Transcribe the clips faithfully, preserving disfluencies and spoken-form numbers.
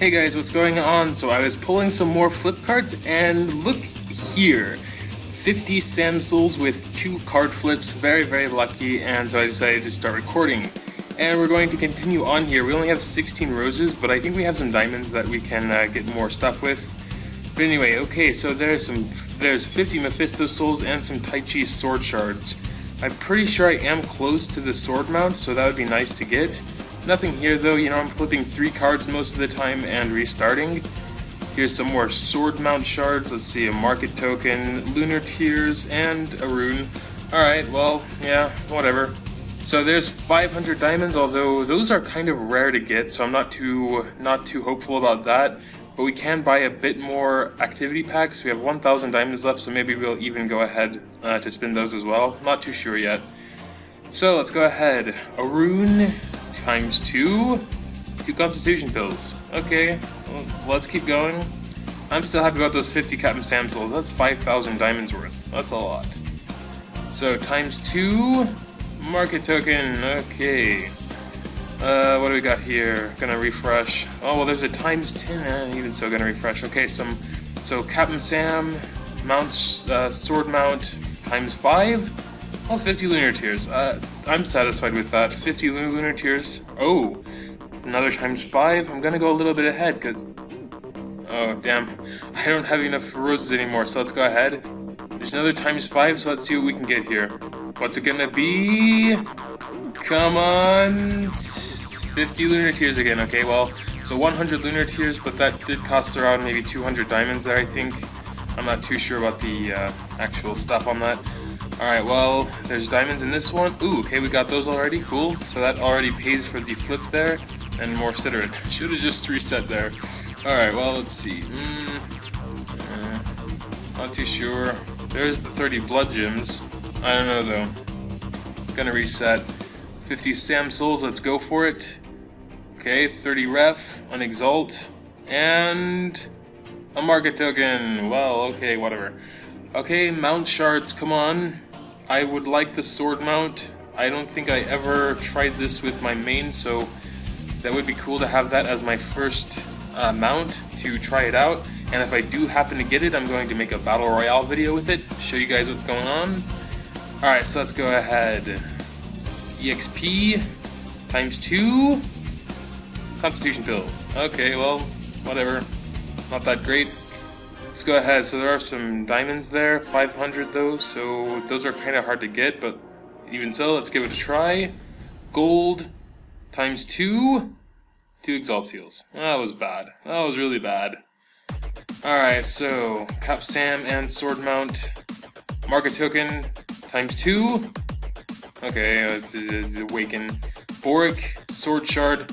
Hey guys, what's going on? So I was pulling some more flip cards and look here. fifty Samsels with two card flips, very very lucky, and so I decided to start recording. And we're going to continue on here. We only have sixteen roses, but I think we have some diamonds that we can uh, get more stuff with. But anyway, okay, so there's some, there's fifty Mephisto souls and some Tai Chi Sword shards. I'm pretty sure I am close to the sword mount, so that would be nice to get. Nothing here though, you know, I'm flipping three cards most of the time and restarting. Here's some more sword mount shards, let's see, a market token, lunar tears, and a rune. Alright, well, yeah, whatever. So there's five hundred diamonds, although those are kind of rare to get, so I'm not too, not too hopeful about that. But we can buy a bit more activity packs. We have one thousand diamonds left, so maybe we'll even go ahead uh, to spin those as well. Not too sure yet. So let's go ahead. A rune times two. Two constitution pills. Okay, well, let's keep going. I'm still happy about those fifty Captain Sam souls. That's five thousand diamonds worth. That's a lot. So times two. Market token. Okay. Uh, what do we got here? Gonna refresh. Oh, well, there's a times ten, eh, even so, gonna refresh. Okay, some, so Captain Sam, mounts, uh, sword mount, times five? Well, fifty lunar tears. Uh, I'm satisfied with that. fifty lunar tears. Oh, another times five? I'm gonna go a little bit ahead, because... Oh, damn. I don't have enough roses anymore, so let's go ahead. There's another times five, so let's see what we can get here. What's it gonna be? Come on, fifty lunar tears again. Okay, well, so one hundred lunar tears, but that did cost around maybe two hundred diamonds there, I think. I'm not too sure about the uh, actual stuff on that. Alright, well, there's diamonds in this one. Ooh, okay, we got those already, cool. So that already pays for the flip there, and more Sidorin. Should have just reset there. Alright, well, let's see. Mm, uh, not too sure. There's the thirty blood gems. I don't know, though. Gonna reset. fifty Sam souls, let's go for it. Okay, thirty ref, an exalt, and a market token. Well, okay, whatever. Okay, mount shards, come on. I would like the sword mount. I don't think I ever tried this with my main, so that would be cool to have that as my first uh, mount to try it out. And if I do happen to get it, I'm going to make a battle royale video with it, show you guys what's going on. Alright, so let's go ahead. E X P times two constitution pill. Okay, well, whatever, not that great. Let's go ahead. So there are some diamonds there, five hundred though, so those are kind of hard to get, but even so, let's give it a try. Gold times two, two exalt seals. That was bad. That was really bad. Alright, so Cap Sam and sword mount, market token times two. Okay, it's, it's awaken. Borik, sword shard.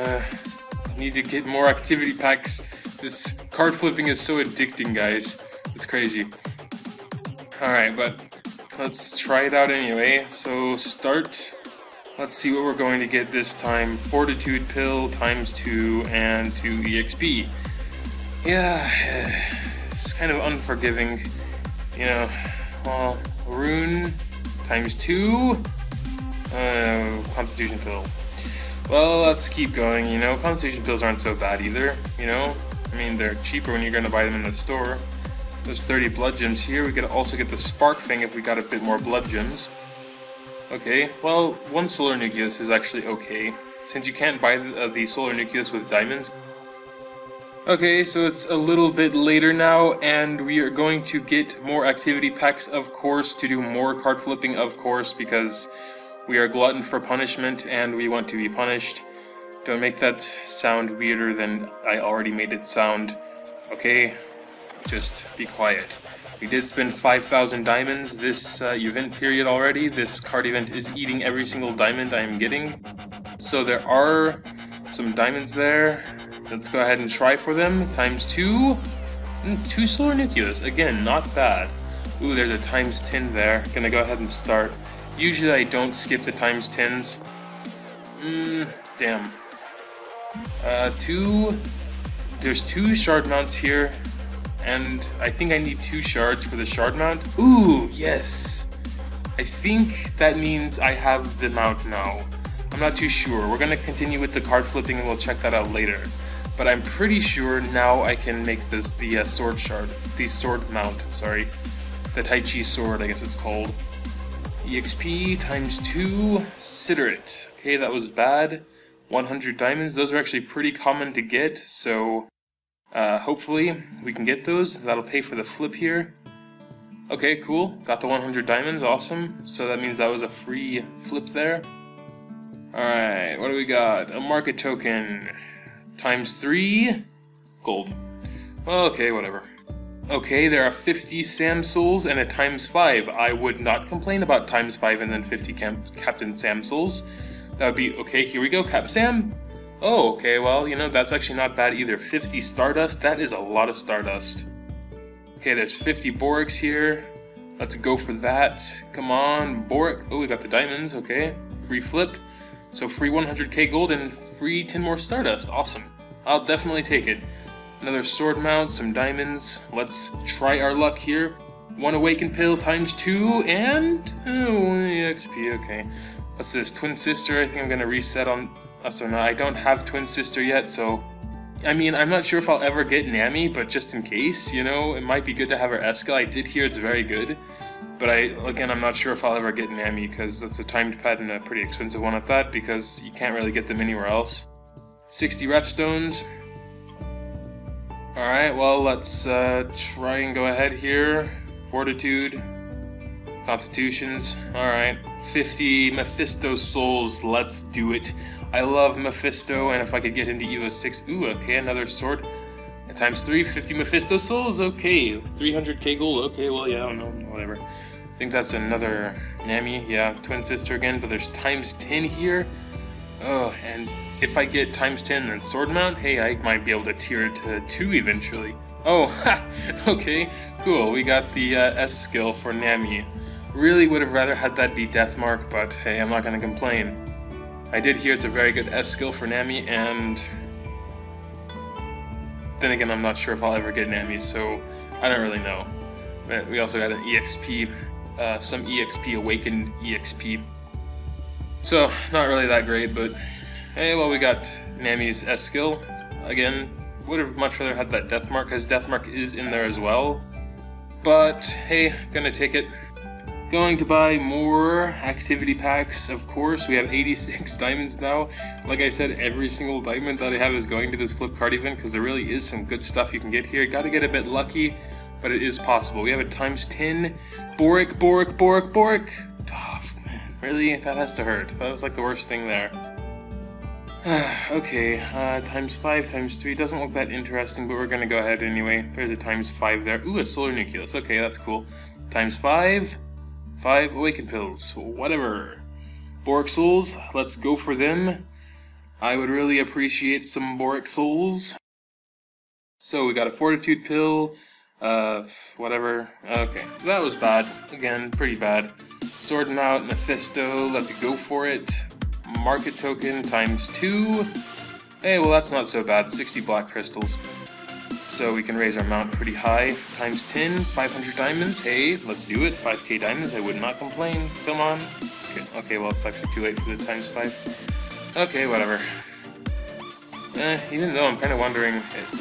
Uh, need to get more activity packs. This card flipping is so addicting, guys. It's crazy. Alright, but let's try it out anyway. So, start. Let's see what we're going to get this time. Fortitude pill times two and two E X P. Yeah, it's kind of unforgiving. You know, well, rune times two, uh, constitution pill. Well, let's keep going, you know, constitution pills aren't so bad either, you know? I mean, they're cheaper when you're gonna buy them in the store. There's thirty blood gems here, we could also get the spark thing if we got a bit more blood gems. Okay, well, one solar nucleus is actually okay, since you can't buy the, uh, the solar nucleus with diamonds. Okay, so it's a little bit later now, and we are going to get more activity packs, of course, to do more card flipping, of course, because we are glutton for punishment, and we want to be punished. Don't make that sound weirder than I already made it sound. Okay, just be quiet. We did spend five thousand diamonds this uh, event period already. This card event is eating every single diamond I am getting. So there are some diamonds there. Let's go ahead and try for them. Times two. Two solar nucleus. Again, not bad. Ooh, there's a times ten there. Gonna go ahead and start. Usually I don't skip the times tens. Mmm, damn. Uh, two. There's two shard mounts here. And I think I need two shards for the shard mount. Ooh, yes! I think that means I have the mount now. I'm not too sure. We're gonna continue with the card flipping and we'll check that out later. but I'm pretty sure now I can make this the uh, sword shard, the sword mount, sorry. The Tai Chi Sword, I guess it's called. E X P times two, Siderate. Okay, that was bad. one hundred diamonds, those are actually pretty common to get, so uh, hopefully we can get those. That'll pay for the flip here. Okay, cool. Got the one hundred diamonds, awesome. So that means that was a free flip there. Alright, what do we got? A market token times three gold. Okay, whatever. Okay, there are fifty Sam souls and a times five. I would not complain about times five and then fifty camp Captain Sam souls. That would be, okay, here we go, Cap Sam. Oh, okay, well, you know, that's actually not bad either. fifty Stardust, that is a lot of Stardust. Okay, there's fifty Boriks here. Let's go for that. Come on, Borik. Oh, we got the diamonds. Okay, free flip. So free one hundred K gold and free ten more Stardust. Awesome. I'll definitely take it. Another sword mount, some diamonds. Let's try our luck here. One awakened pill times two and oh, E X P. Okay. What's this? Twin sister. I think I'm gonna reset on. Oh, so no, I don't have twin sister yet. So. I mean, I'm not sure if I'll ever get Nami, but just in case, you know, it might be good to have her Escal. I did hear it's very good, but I, again, I'm not sure if I'll ever get Nami, because that's a timed pad and a pretty expensive one at that, because you can't really get them anywhere else. sixty ref stones. Alright, well, let's uh, try and go ahead here. Fortitude. Constitutions. Alright. fifty Mephisto souls. Let's do it. I love Mephisto, and if I could get him to E V O six, ooh, okay, another sword. At times three, fifty Mephisto souls, okay, three hundred K gold, okay, well, yeah, I don't know, whatever. I think that's another Nami, yeah, twin sister again, but there's times ten here. Oh, and if I get times ten and sword mount, hey, I might be able to tier it to two eventually. Oh, ha, okay, cool, we got the uh, S skill for Nami. Really would have rather had that be Deathmark, but hey, I'm not gonna complain. I did hear it's a very good S skill for Nami, and then again, I'm not sure if I'll ever get Nami, so I don't really know. But we also got an E X P, uh, some E X P, awakened E X P. So, not really that great, but hey, well, we got Nami's S skill. Again, would have much rather had that Deathmark, because Deathmark is in there as well. But hey, gonna take it. Going to buy more activity packs, of course. We have eighty-six diamonds now. Like I said, every single diamond that I have is going to this flip card event, because there really is some good stuff you can get here. Gotta get a bit lucky, but it is possible. We have a times ten. Borik, Borik, Borik, Borik. Tough, oh, man. Really? That has to hurt. That was like the worst thing there. Okay, uh, times five, times three. Doesn't look that interesting, but we're gonna go ahead anyway. There's a times five there. Ooh, a solar nucleus. Okay, that's cool. Times five. Five awakened pills, whatever. Borik souls, let's go for them. I would really appreciate some Borik souls. So we got a fortitude pill, uh, whatever. Okay, that was bad. Again, pretty bad. Sword mount, Mephisto, let's go for it. Market token times two. Hey, well, that's not so bad. sixty black crystals. So we can raise our mount pretty high. Times ten, five hundred diamonds. Hey, let's do it. five K diamonds. I would not complain. Come on. Okay, okay, well, it's actually too late for the times five. Okay, whatever. Eh, even though I'm kind of wondering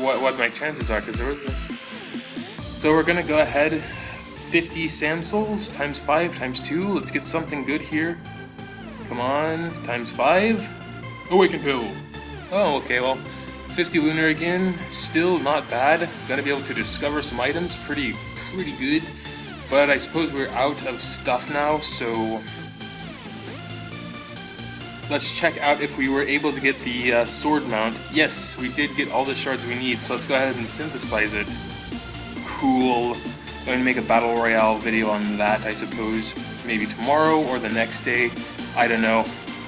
what, what my chances are, because there was a... So we're going to go ahead. fifty Sam souls. Times five, times two. Let's get something good here. Come on. Times five. Awaken pill. Oh, okay, well... fifty lunar again, still not bad. Gonna be able to discover some items, pretty, pretty good. But I suppose we're out of stuff now, so let's check out if we were able to get the uh, sword mount. Yes, we did get all the shards we need, so let's go ahead and synthesize it. Cool. I'm gonna make a battle royale video on that, I suppose. Maybe tomorrow or the next day. I don't know.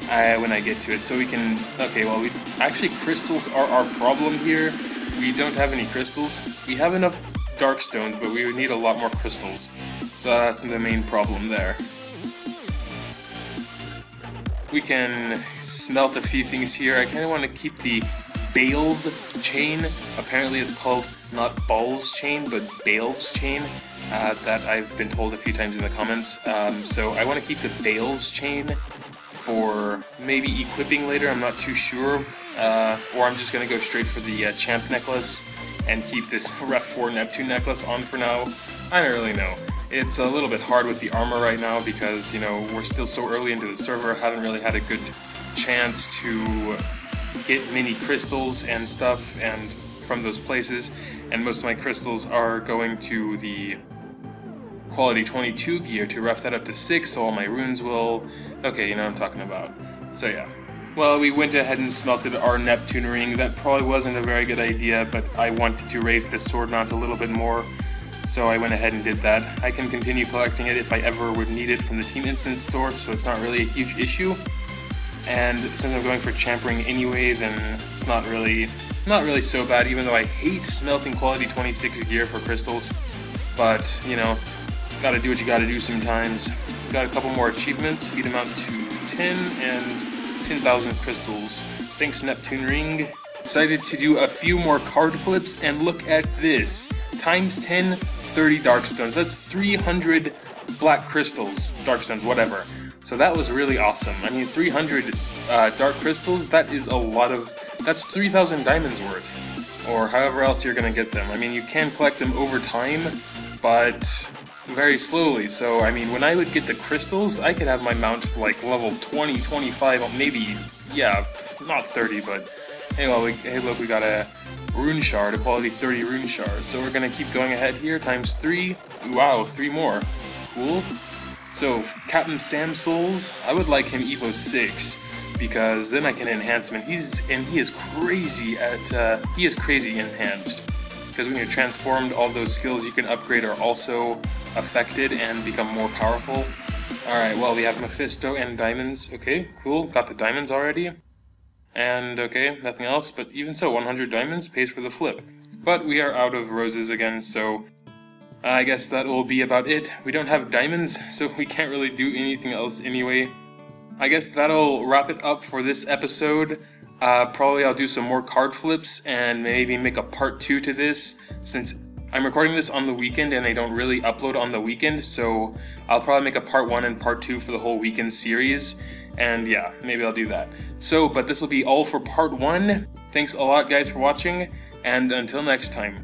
I, when I get to it, so we can, okay, well, we, actually crystals are our problem here. We don't have any crystals. We have enough dark stones, but we would need a lot more crystals, so that's the main problem there. We can smelt a few things here. I kind of want to keep the Bales Chain, apparently it's called not Balls Chain, but Bales Chain. Uh, that I've been told a few times in the comments, um, so I want to keep the Bales Chain for maybe equipping later, I'm not too sure. Uh, or I'm just going to go straight for the uh, Champ necklace and keep this Ref four Neptune necklace on for now. I don't really know. It's a little bit hard with the armor right now because, you know, we're still so early into the server. Haven't really had a good chance to get mini crystals and stuff and from those places, and most of my crystals are going to the quality twenty-two gear to rough that up to six, so all my runes will... okay, you know what I'm talking about. So yeah. Well, we went ahead and smelted our Neptune ring. That probably wasn't a very good idea, but I wanted to raise this sword mount a little bit more, so I went ahead and did that. I can continue collecting it if I ever would need it from the Team Instance store, so it's not really a huge issue. And since I'm going for Champ ring anyway, then it's not really not really so bad, even though I hate smelting quality twenty-six gear for crystals. But, you know, gotta do what you gotta do sometimes. Got a couple more achievements, feed them out to ten, and ten thousand crystals. Thanks, Neptune Ring. Decided to do a few more card flips, and look at this. Times ten, thirty Darkstones. That's three hundred black crystals. Darkstones, whatever. So that was really awesome. I mean, three hundred uh, dark crystals, that is a lot of... that's three thousand diamonds worth, or however else you're gonna get them. I mean, you can collect them over time, but very slowly. So, I mean, when I would get the crystals, I could have my mount, like, level twenty, twenty-five, maybe, yeah, not thirty, but... hey, well, we, hey look, we got a rune shard, a quality thirty rune shard. So we're gonna keep going ahead here, times three. Wow, three more. Cool. So, Captain Sam Souls, I would like him Evo six, because then I can enhance him, and he's and he is crazy at uh, he is crazy enhanced. Because when you're transformed, all those skills you can upgrade are also affected and become more powerful. All right, well, we have Mephisto and diamonds. Okay, cool, got the diamonds already, and okay, nothing else. But even so, one hundred diamonds pays for the flip. But we are out of roses again, so. I guess that will be about it. We don't have diamonds, so we can't really do anything else anyway. I guess that'll wrap it up for this episode. Uh, probably I'll do some more card flips and maybe make a part two to this, since I'm recording this on the weekend and I don't really upload on the weekend, so I'll probably make a part one and part two for the whole weekend series, and yeah, maybe I'll do that. So, but this will be all for part one. Thanks a lot, guys, for watching, and until next time.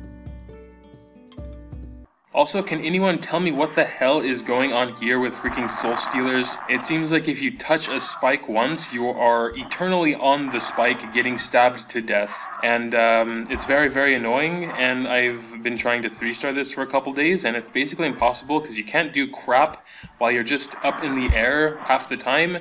Also, can anyone tell me what the hell is going on here with freaking Soul Stealers? It seems like if you touch a spike once, you are eternally on the spike getting stabbed to death. And um, it's very, very annoying, and I've been trying to three star this for a couple days, and it's basically impossible because you can't do crap while you're just up in the air half the time.